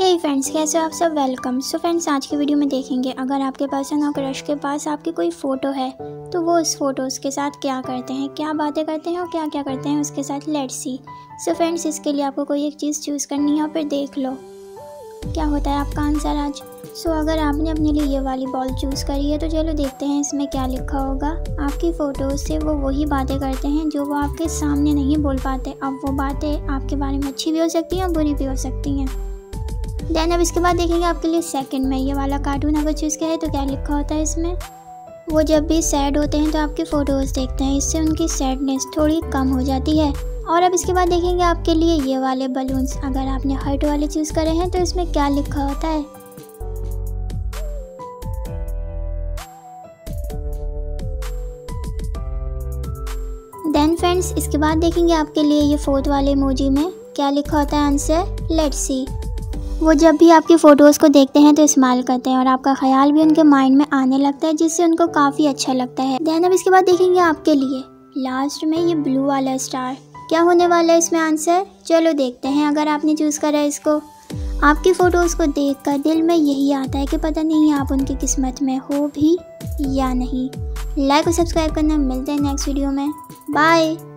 हे friends, कैसे हो आप सब? वेलकम। सो फ्रेंड्स, आज की वीडियो में देखेंगे अगर आपके पर्सन और क्रश के पास आपकी कोई फ़ोटो है तो वो उस फ़ोटोज़ के साथ क्या करते हैं, क्या बातें करते हैं और क्या क्या करते हैं उसके साथ। Let's see. सो फ्रेंड्स, इसके लिए आपको कोई एक चीज़ चूज़ करनी है और फिर देख लो क्या होता है आपका आंसर आज। सो अगर आपने अपने लिए ये वाली बॉल चूज़ करी है तो चलो देखते हैं इसमें क्या लिखा होगा। आपकी फ़ोटोज़ से वो वही बातें करते हैं जो वो आपके सामने नहीं बोल पाते। अब वो बातें आपके बारे में अच्छी भी हो सकती हैं और बुरी भी हो सकती हैं। देन अब इसके बाद देखेंगे आपके लिए सेकंड में ये वाला कार्टून अगर चूज़ किया है तो क्या लिखा होता है इसमें। वो जब भी सैड होते हैं तो आपकी फ़ोटोज़ देखते हैं, इससे उनकी सैडनेस थोड़ी कम हो जाती है। और अब इसके बाद देखेंगे आपके लिए ये वाले बलून्स, अगर आपने हार्ट वाले चूज़ करे हैं तो इसमें क्या लिखा होता है। देन फ्रेंड्स, इसके बाद देखेंगे आपके लिए ये फोर्थ वाले इमोजी में क्या लिखा होता है आंसर। Let's see. वो जब भी आपकी फ़ोटोज़ को देखते हैं तो स्माइल करते हैं और आपका ख्याल भी उनके माइंड में आने लगता है, जिससे उनको काफ़ी अच्छा लगता है। देन अब इसके बाद देखेंगे आपके लिए लास्ट में ये ब्लू वाला स्टार, क्या होने वाला है इसमें आंसर। चलो देखते हैं अगर आपने चूज़ करा है इसको। आपकी फ़ोटोज़ को देखकर दिल में यही आता है कि पता नहीं आप उनकी किस्मत में हो भी या नहीं। लाइक और सब्सक्राइब करना। मिलते हैं नेक्स्ट वीडियो में। बाय।